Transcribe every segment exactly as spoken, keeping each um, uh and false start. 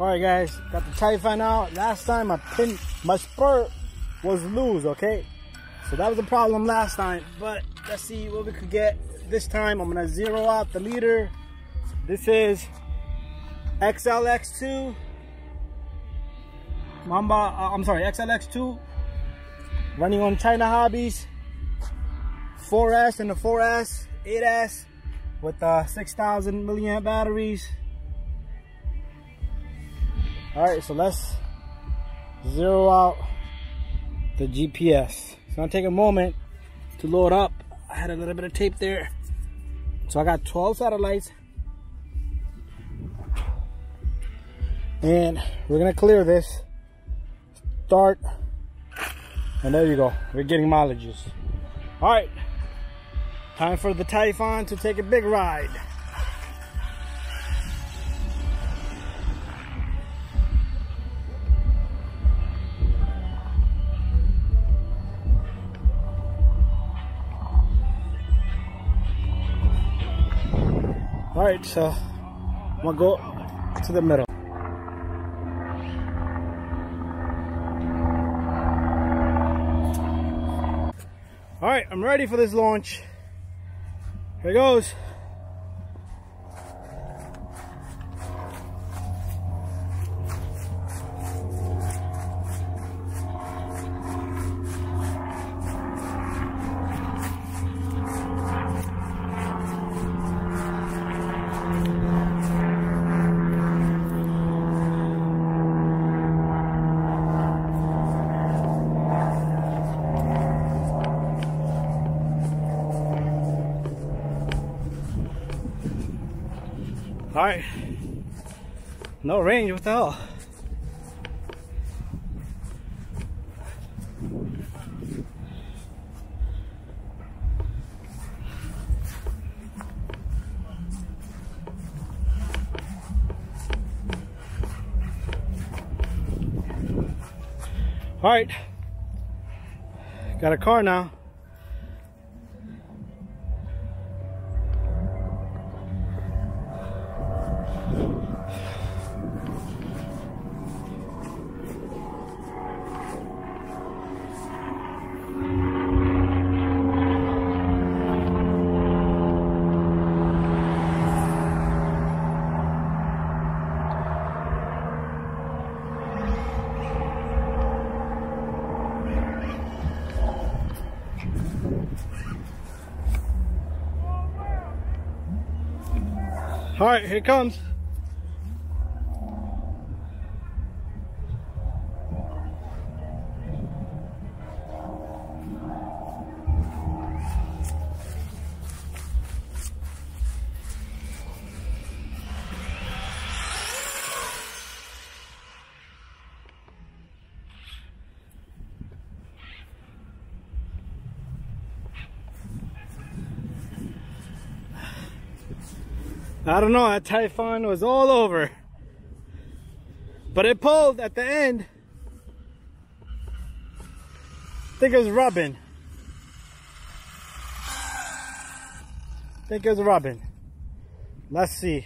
Alright guys, got the Typhon out. Last time my pin, my spur was loose, okay? So that was a problem last time, but let's see what we could get this time. I'm gonna zero out the leader. This is X L X two. Mamba, uh, I'm sorry, X L X two. Running on China Hobbies. four S and the four S, eight S with uh, six thousand milliamp batteries. All right, so let's zero out the G P S. It's gonna take a moment to load up. I had a little bit of tape there. So I got twelve satellites. And we're gonna clear this. Start. And there you go, we're getting mileages. All right, time for the Typhon to take a big ride. All right, so I'm gonna go to the middle. All right, I'm ready for this launch. Here it goes. All right, no range, what the hell? All right, got a car now. All right, here it comes. I don't know, that Typhon was all over. But it pulled at the end. I think it was rubbing. I think it was rubbing. Let's see.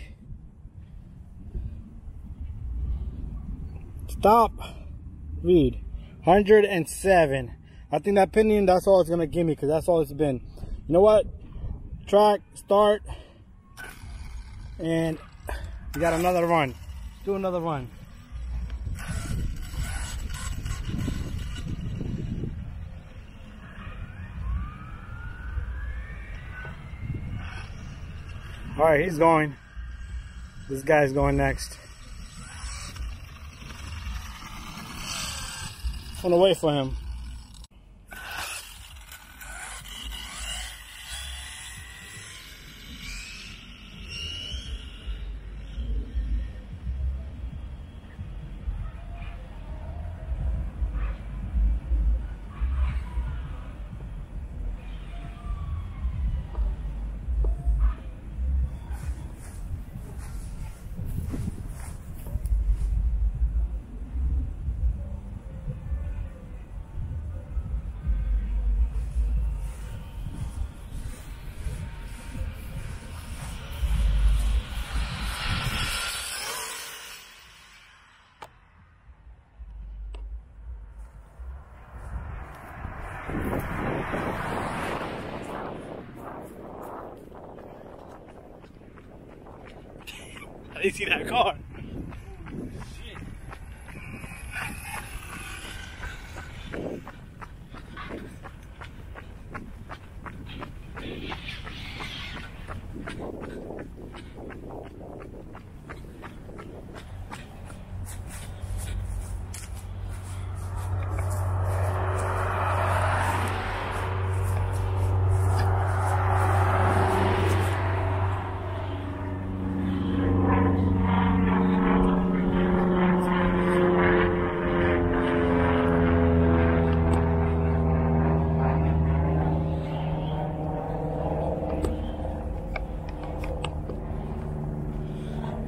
Stop. Read. one hundred seven. I think that pinion, that's all it's going to give me because that's all it's been. You know what? Track, start. And we got another run. Let's do another run. All right, he's going. This guy's going next. I'm gonna wait for him. I didn't see that car.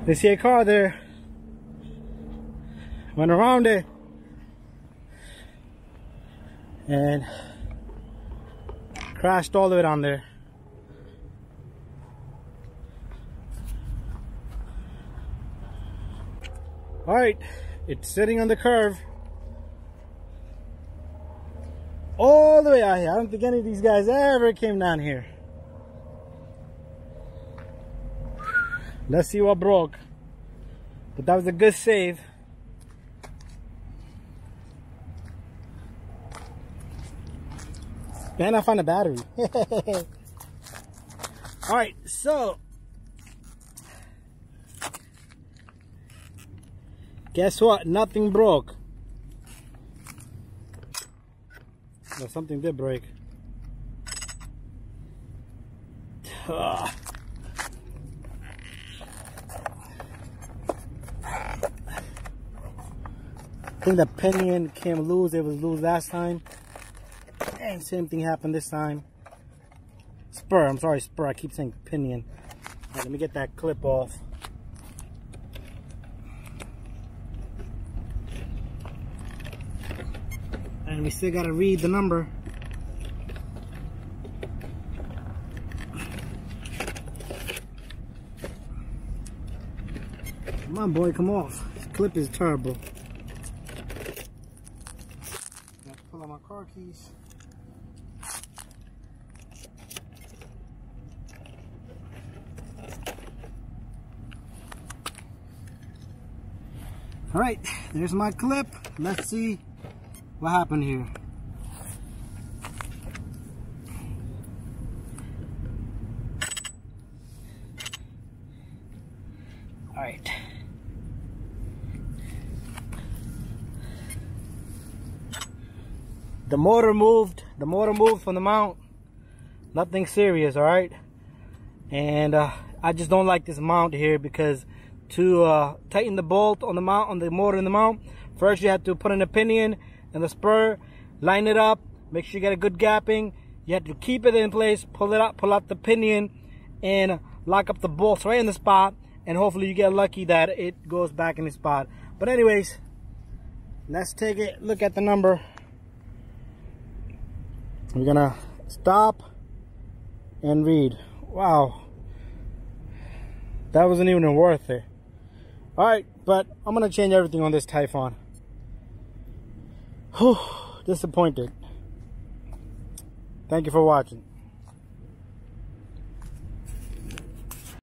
They see a car there. Went around it. And crashed all the way down there. Alright, it's sitting on the curve. All the way out here. I don't think any of these guys ever came down here. Let's see what broke. But that was a good save. And I found a battery. Alright, so guess what? Nothing broke. But something did break. Ugh. I think the pinion came loose. It was loose last time, and same thing happened this time. Spur, I'm sorry, spur. I keep saying pinion. All right, let me get that clip off. And we still gotta read the number. Come on, boy, come off. This clip is terrible. My car keys. All right, there's my clip. Let's see what happened here. All right. The motor moved, the motor moved from the mount. Nothing serious, all right? And uh, I just don't like this mount here because to uh, tighten the bolt on the mount, on the motor in the mount, first you have to put in a pinion and the spur, line it up, make sure you get a good gapping. You have to keep it in place, pull it up, pull out the pinion and lock up the bolts right in the spot. And hopefully you get lucky that it goes back in the spot. But anyways, let's take a look at the number. We're gonna stop and read. Wow, that wasn't even worth it. All right, but I'm gonna change everything on this Typhon. Whew, disappointed. Thank you for watching.